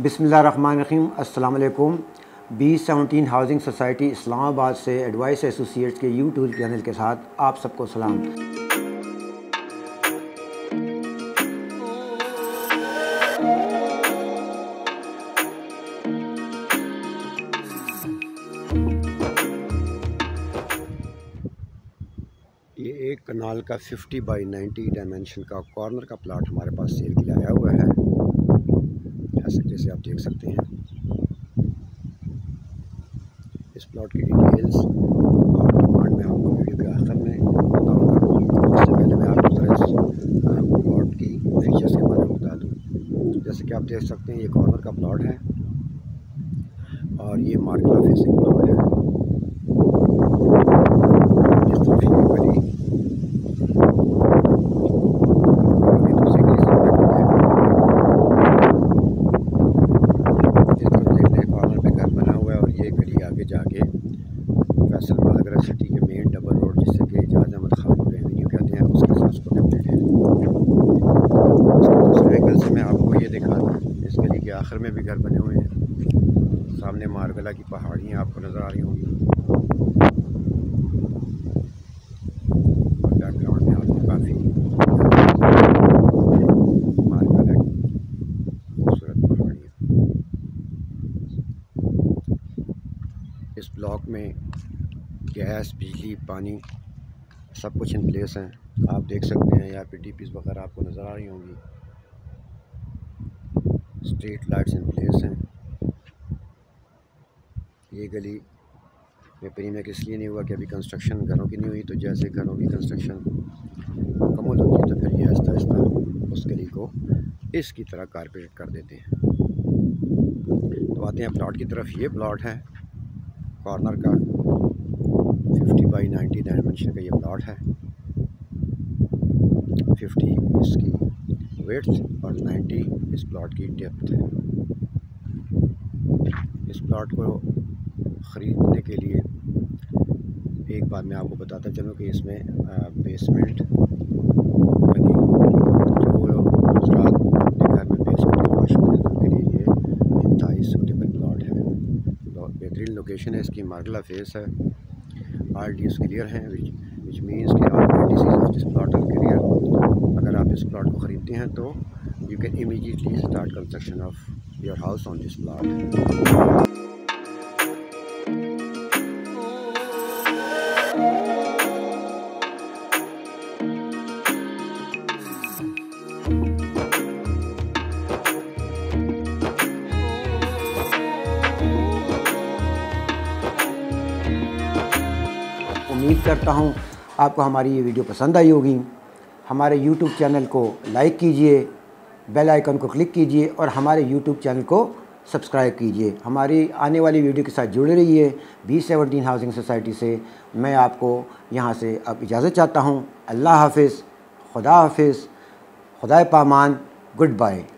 बिस्मिल्लाहिर्रहमानिर्रहीम अस्सलाम वालेकुम। B-17 हाउसिंग सोसाइटी इस्लामाबाद से एडवाइस एसोसिएट्स के यूट्यूब चैनल के साथ आप सबको सलाम। ये एक कनाल का 50 बाई 90 डायमेंशन का कॉर्नर का प्लाट हमारे पास सेल के लिए आया हुआ है, जैसे आप देख सकते हैं। इस प्लॉट की डिटेल्स और डिमांड में आपको वीडियो के आखिर में बताऊंगा। उससे पहले मैं आपको जरा प्लॉट की फीचर्स के बारे में बता दूं। जैसे कि आप देख सकते हैं, ये कॉर्नर का प्लॉट है और ये मार्गला फेसिंग प्लॉट है। जाके फैसलाबाद सिटी के मेन डबल रोड, जिसे कि एजाज अहमद खान एवेन्यू कहते हैं, उसके साथ कनेक्टेड है। दूसरे एंगल से मैं आपको ये दिखा दूँ, इसके लिए कि आखिर में भी घर बने हुए हैं। सामने मार्गला की पहाड़ियाँ आपको नज़र आ रही होंगी और बैकग्राउंड में आपको काफ़ी मार्गला की खूबसूरत पहाड़ियाँ। इस ब्लॉक में गैस, बिजली, पानी सब कुछ इन प्लेस हैं। आप देख सकते हैं यहाँ पे डीपीज़ वगैरह आपको नज़र आ रही होंगी। स्ट्रीट लाइट्स इन प्लेस हैं। ये गली में प्रीमेक इसलिए नहीं हुआ कि अभी कंस्ट्रक्शन घरों की नहीं हुई, तो जैसे घरों की कंस्ट्रक्शन मुकम्मल होती है तो फिर ये आहिस्ता आहिस्ता उस गली को इसकी तरह कारपेट कर देते हैं। तो आते हैं प्लाट की तरफ। ये प्लाट है कॉर्नर का 50 बाई 90 डायमेंशन का। ये प्लॉट है 50 इसकी विड्थ और 90 इस प्लॉट की डेप्थ है। इस प्लॉट को ख़रीदने के लिए एक बात मैं आपको बताता चलूँ कि इसमें बेसमेंट बनी, जो गुजरात अपने घर में बेसमेंट के वाशरूम के लिए इंतहाई सूटेबल प्लॉट है। बेहतरीन लोकेशन है इसकी, मार्गला फेस है। आर डी एस क्लियर हैं, विच मीन्स कि आप RDCs of this plot are clear. अगर आप इस प्लॉट को ख़रीदते हैं तो you can immediately start construction of your house on this plot. उम्मीद करता हूं आपको हमारी ये वीडियो पसंद आई होगी। हमारे यूट्यूब चैनल को लाइक कीजिए, बेल आइकन को क्लिक कीजिए और हमारे यूट्यूब चैनल को सब्सक्राइब कीजिए। हमारी आने वाली वीडियो के साथ जुड़े रहिए। B-17 हाउसिंग सोसाइटी से मैं आपको यहाँ से अब इजाज़त चाहता हूँ। अल्लाह हाफिज़, खुदा हाफिज़, खुदा पामान, गुड बाय।